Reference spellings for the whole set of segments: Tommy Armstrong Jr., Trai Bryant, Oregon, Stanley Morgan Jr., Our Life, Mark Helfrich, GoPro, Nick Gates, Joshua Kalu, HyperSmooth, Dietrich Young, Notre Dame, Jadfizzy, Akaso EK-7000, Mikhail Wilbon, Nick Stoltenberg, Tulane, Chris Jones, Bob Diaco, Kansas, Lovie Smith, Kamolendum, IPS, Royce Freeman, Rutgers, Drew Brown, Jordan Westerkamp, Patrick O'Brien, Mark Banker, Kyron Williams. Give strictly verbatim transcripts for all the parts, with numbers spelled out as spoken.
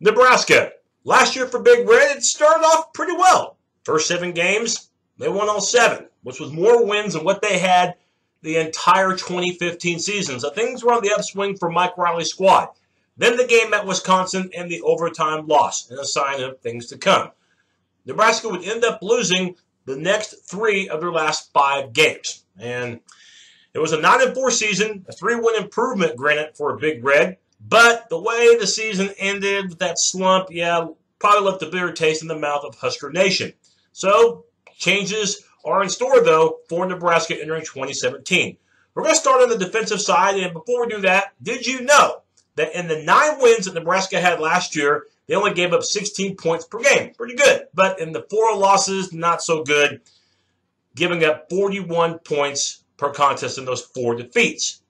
Nebraska, last year for Big Red, it started off pretty well. First seven games, they won all seven, which was more wins than what they had the entire twenty fifteen season. So things were on the upswing for Mike Riley's squad. Then the game at Wisconsin and the overtime loss, and a sign of things to come. Nebraska would end up losing the next three of their last five games. And it was a nine and four season, a three-win improvement, granted, for a Big Red. But the way the season ended with that slump, yeah, probably left a bitter taste in the mouth of Husker Nation. So changes are in store, though, for Nebraska entering twenty seventeen. We're going to start on the defensive side, and before we do that, did you know that in the nine wins that Nebraska had last year, they only gave up sixteen points per game? Pretty good. But in the four losses, not so good, giving up forty-one points per contest in those four defeats.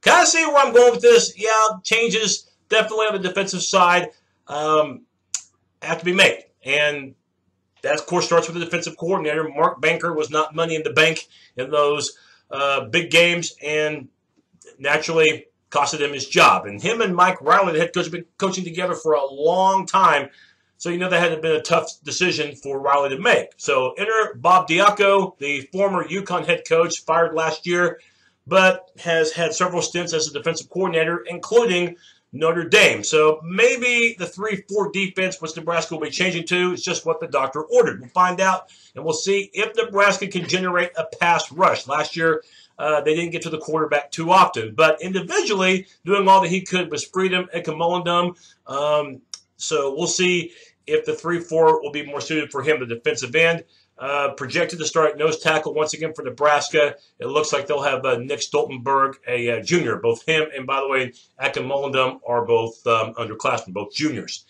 Kind of see where I'm going with this. Yeah, changes definitely on the defensive side um, have to be made. And that, of course, starts with the defensive coordinator. Mark Banker was not money in the bank in those uh, big games and naturally costed him his job. And him and Mike Riley, the head coach, have been coaching together for a long time. So you know that had been a tough decision for Riley to make. So enter Bob Diaco, the former UConn head coach, fired last year, but has had several stints as a defensive coordinator, including Notre Dame. So maybe the three four defense, which Nebraska will be changing to, is just what the doctor ordered. We'll find out, and we'll see if Nebraska can generate a pass rush. Last year, uh, they didn't get to the quarterback too often. But individually, doing all that he could was Freedom and Kamolendum. Um, so we'll see if the three four will be more suited for him, the defensive end. Uh, projected to start at nose tackle once again for Nebraska. It looks like they'll have uh, Nick Stoltenberg, a uh, junior. Both him and, by the way, Akhine Mullendum are both um, underclassmen, both juniors.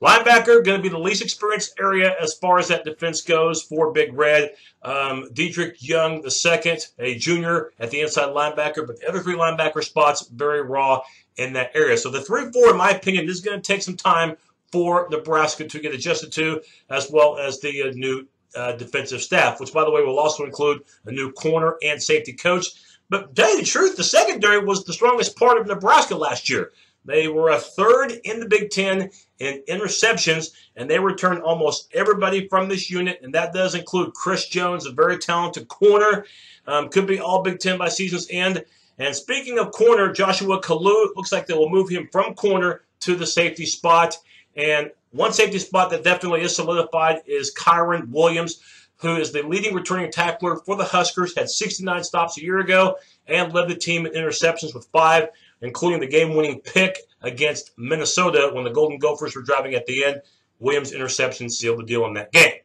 Linebacker, going to be the least experienced area as far as that defense goes for Big Red. Um, Dietrich Young, the second, a junior at the inside linebacker. But the other three linebacker spots, very raw in that area. So the three four, in my opinion, this is going to take some time for Nebraska to get adjusted to, as well as the uh, new Uh, defensive staff, which, by the way, will also include a new corner and safety coach. But to tell you the truth, the secondary was the strongest part of Nebraska last year. They were a third in the Big Ten in interceptions, and they returned almost everybody from this unit, and that does include Chris Jones, a very talented corner. Um, could be all Big Ten by season's end. And speaking of corner, Joshua Kalu, it looks like they will move him from corner to the safety spot. And one safety spot that definitely is solidified is Kyron Williams, who is the leading returning tackler for the Huskers, had sixty-nine stops a year ago, and led the team in interceptions with five, including the game-winning pick against Minnesota when the Golden Gophers were driving at the end. Williams' interception sealed the deal in that game.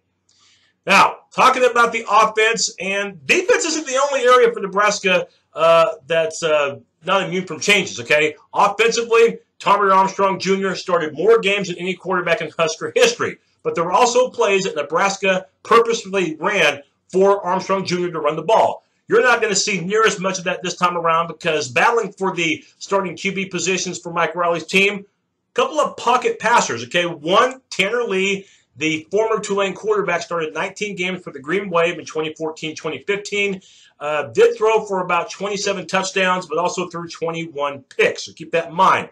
Now, talking about the offense, and defense isn't the only area for Nebraska uh, that's uh, not immune from changes, okay? Offensively, Tommy Armstrong Junior started more games than any quarterback in Husker history. But there were also plays that Nebraska purposefully ran for Armstrong Junior to run the ball. You're not going to see near as much of that this time around because battling for the starting Q B positions for Mike Riley's team, a couple of pocket passers, okay? One, Tanner Lee, the former Tulane quarterback, started nineteen games for the Green Wave in twenty fourteen twenty fifteen. Uh, did throw for about twenty-seven touchdowns, but also threw twenty-one picks, so keep that in mind.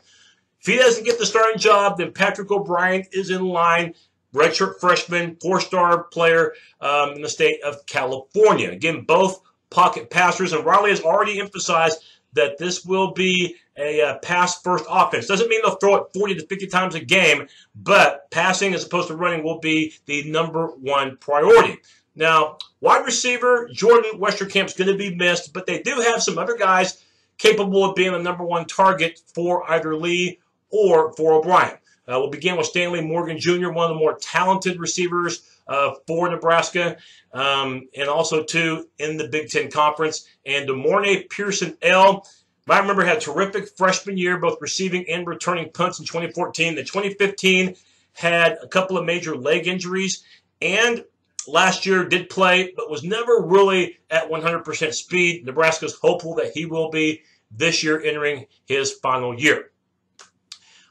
If he doesn't get the starting job, then Patrick O'Brien is in line, redshirt freshman, four-star player um, in the state of California. Again, both pocket passers, and Riley has already emphasized that this will be a uh, pass-first offense. Doesn't mean they'll throw it forty to fifty times a game, but passing as opposed to running will be the number one priority. Now, wide receiver Jordan Westerkamp is going to be missed, but they do have some other guys capable of being the number one target for either Lee or for O'Brien. Uh, we'll begin with Stanley Morgan Junior, one of the more talented receivers uh, for Nebraska, um, and also, too, in the Big Ten Conference. And DeMornay Pearson-El, I remember, had a terrific freshman year, both receiving and returning punts in twenty fourteen. The twenty fifteen had a couple of major leg injuries, and last year did play, but was never really at one hundred percent speed. Nebraska's hopeful that he will be this year entering his final year.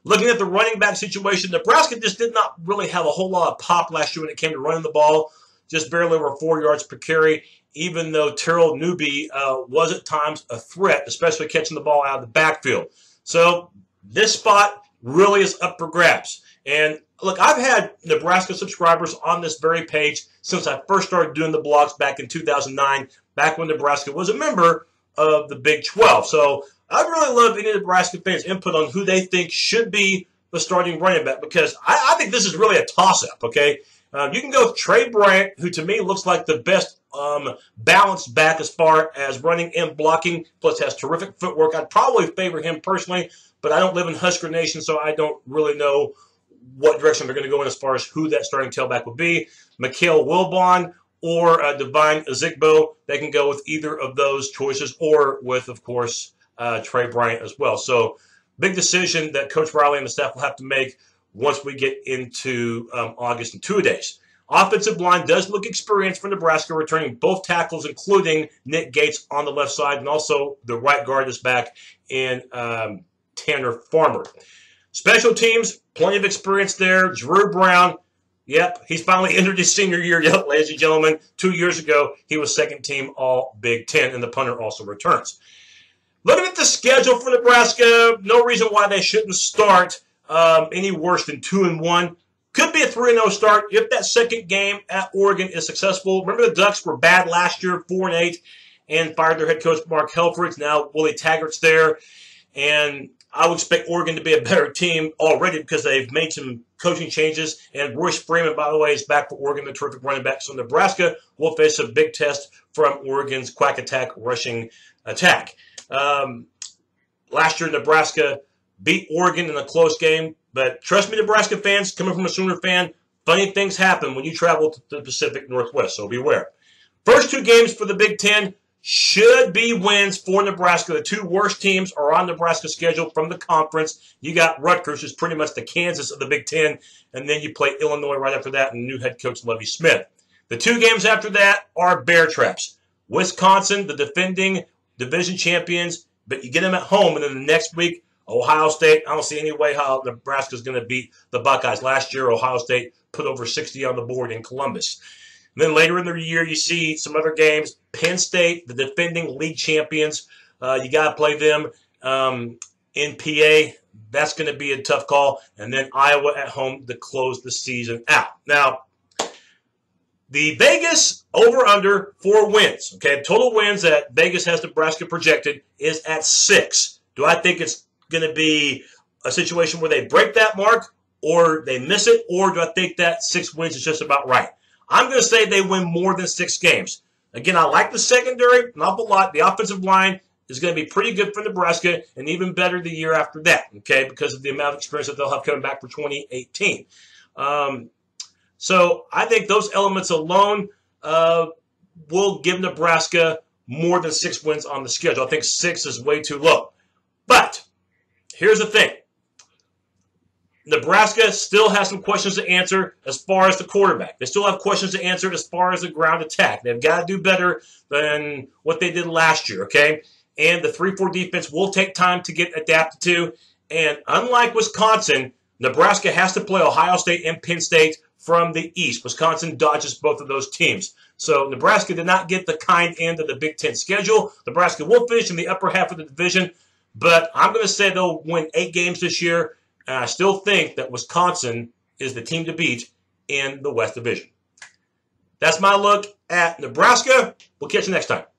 Looking at the running back situation, Nebraska just did not really have a whole lot of pop last year when it came to running the ball, just barely over four yards per carry, even though Terrell Newby uh, was at times a threat, especially catching the ball out of the backfield. So this spot really is up for grabs. And look, I've had Nebraska subscribers on this very page since I first started doing the blogs back in two thousand nine, back when Nebraska was a member of the Big twelve. So I'd really love any Nebraska fans' input on who they think should be the starting running back, because I, I think this is really a toss-up, okay? Uh, you can go with Trai Bryant, who to me looks like the best um, balanced back as far as running and blocking, plus has terrific footwork. I'd probably favor him personally, but I don't live in Husker Nation, so I don't really know what direction they're going to go in as far as who that starting tailback would be. Mikhail Wilbon or uh, Devine Azigbo, they can go with either of those choices or with, of course, uh, Trai Bryant as well. So big decision that Coach Riley and the staff will have to make once we get into um, August and two days. Offensive line does look experienced for Nebraska, returning both tackles, including Nick Gates on the left side, and also the right guard is back in um, Tanner Farmer. Special teams, plenty of experience there. Drew Brown, yep, he's finally entered his senior year, yep, ladies and gentlemen. Two years ago, he was second team all Big Ten, and the punter also returns. Looking at the schedule for Nebraska, no reason why they shouldn't start Um, any worse than two and one. Could be a three and oh start if that second game at Oregon is successful. Remember the Ducks were bad last year, four and eight, and fired their head coach Mark Helfrich. Now Willie Taggart's there. And I would expect Oregon to be a better team already because they've made some coaching changes. And Royce Freeman, by the way, is back for Oregon, the terrific running back. So Nebraska will face a big test from Oregon's quack attack rushing attack. Um, last year, Nebraska beat Oregon in a close game, but trust me, Nebraska fans, coming from a Sooner fan, funny things happen when you travel to the Pacific Northwest, so beware. First two games for the Big Ten should be wins for Nebraska. The two worst teams are on Nebraska's schedule from the conference. You got Rutgers, who's pretty much the Kansas of the Big Ten, and then you play Illinois right after that, and new head coach Lovie Smith. The two games after that are bear traps. Wisconsin, the defending division champions, but you get them at home, and then the next week, Ohio State. I don't see any way how Nebraska's going to beat the Buckeyes. Last year, Ohio State put over sixty on the board in Columbus. And then later in the year, you see some other games. Penn State, the defending league champions. Uh, you got to play them um, in P A. That's going to be a tough call. And then Iowa at home to close the season out. Now, the Vegas over-under for wins. Okay, total wins that Vegas has Nebraska projected is at six. Do I think it's going to be a situation where they break that mark or they miss it, or do I think that six wins is just about right? I'm going to say they win more than six games. Again, I like the secondary an awful lot. The offensive line is going to be pretty good for Nebraska and even better the year after that, okay, because of the amount of experience that they'll have coming back for twenty eighteen. Um, so I think those elements alone uh, will give Nebraska more than six wins on the schedule. I think six is way too low. But here's the thing. Nebraska still has some questions to answer as far as the quarterback. They still have questions to answer as far as the ground attack. They've got to do better than what they did last year, okay? And the three four defense will take time to get adapted to. And unlike Wisconsin, Nebraska has to play Ohio State and Penn State from the east. Wisconsin dodges both of those teams. So Nebraska did not get the kind end of the Big Ten schedule. Nebraska will finish in the upper half of the division, but I'm going to say they'll win eight games this year, and I still think that Wisconsin is the team to beat in the West Division. That's my look at Nebraska. We'll catch you next time.